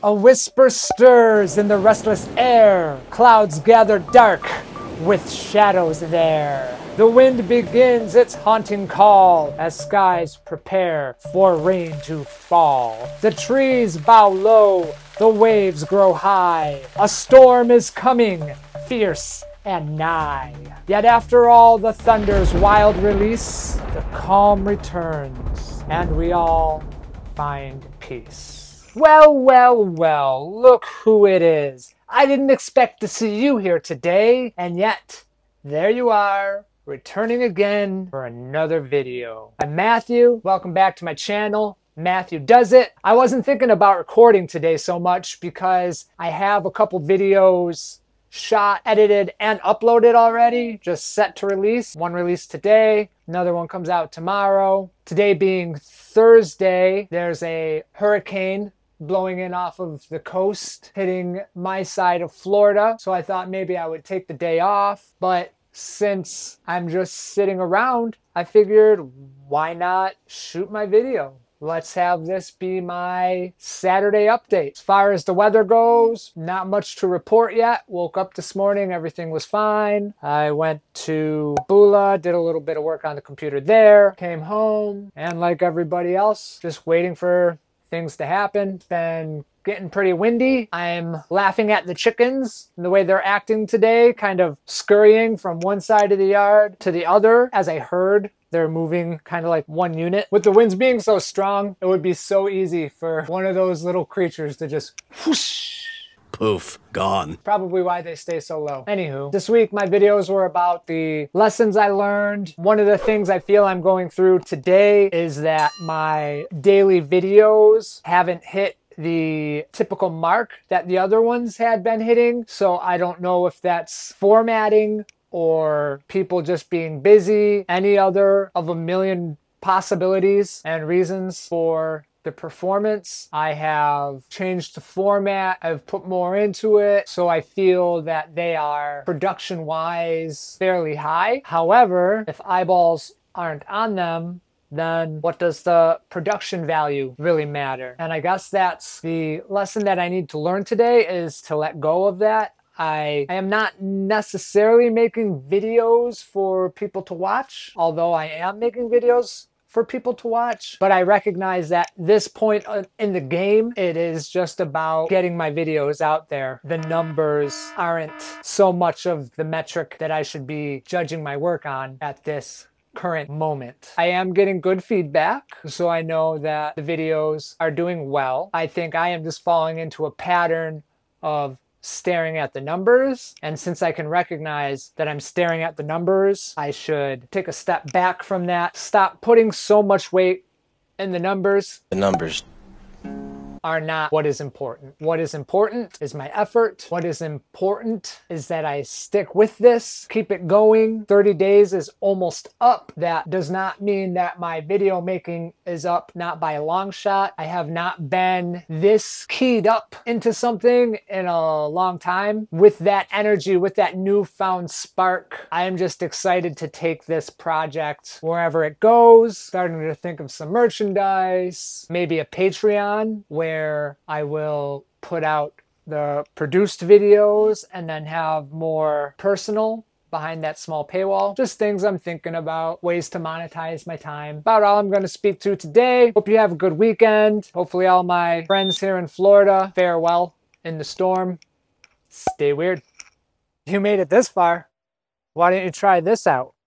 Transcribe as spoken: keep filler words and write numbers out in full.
A whisper stirs in the restless air. Clouds gather dark with shadows there. The wind begins its haunting call as skies prepare for rain to fall. The trees bow low, the waves grow high. A storm is coming, fierce and nigh. Yet after all the thunder's wild release, the calm returns and we all find peace. Well, well, well, look who it is. I didn't expect to see you here today, and yet, there you are, returning again for another video. I'm Matthew, welcome back to my channel, Matthew Does It. I wasn't thinking about recording today so much because I have a couple videos shot, edited, and uploaded already, just set to release. One released today, another one comes out tomorrow. Today being Thursday, there's a hurricane blowing in off of the coast, hitting my side of Florida. So I thought maybe I would take the day off. But since I'm just sitting around, I figured why not shoot my video? Let's have this be my Saturday update. As far as the weather goes, not much to report yet. Woke up this morning, everything was fine. I went to Bula, did a little bit of work on the computer there, came home, and like everybody else, just waiting for things to happen. It's been getting pretty windy. I'm laughing at the chickens and the way they're acting today, kind of scurrying from one side of the yard to the other as a herd. They're moving kind of like one unit. With the winds being so strong, it would be so easy for one of those little creatures to just whoosh. Poof, gone. Probably why they stay so low. Anywho, this week my videos were about the lessons I learned. One of the things I feel I'm going through today is that my daily videos haven't hit the typical mark that the other ones had been hitting. So I don't know if that's formatting or people just being busy, any other of a million possibilities and reasons for the performance. I have changed the format, I've put more into it, so I feel that they are production-wise fairly high. However, if eyeballs aren't on them, then what does the production value really matter? And I guess that's the lesson that I need to learn today, is to let go of that. I, I am not necessarily making videos for people to watch, although I am making videos for people to watch. But I recognize that this point in the game, it is just about getting my videos out there. The numbers aren't so much of the metric that I should be judging my work on at this point. Current moment. I am getting good feedback, so I know that the videos are doing well. I think I am just falling into a pattern of staring at the numbers, and since I can recognize that I'm staring at the numbers, I should take a step back from that, stop putting so much weight in the numbers. The numbers are not what is important. What is important is my effort. What is important is that I stick with this, keep it going. thirty days is almost up. That does not mean that my video making is up, not by a long shot. I have not been this keyed up into something in a long time. With that energy, with that newfound spark, I am just excited to take this project wherever it goes. Starting to think of some merchandise, maybe a Patreon where where I will put out the produced videos and then have more personal behind that small paywall. Just things I'm thinking about, ways to monetize my time. About all I'm going to speak to today. Hope you have a good weekend. Hopefully all my friends here in Florida, farewell in the storm. Stay weird. You made it this far. Why don't you try this out?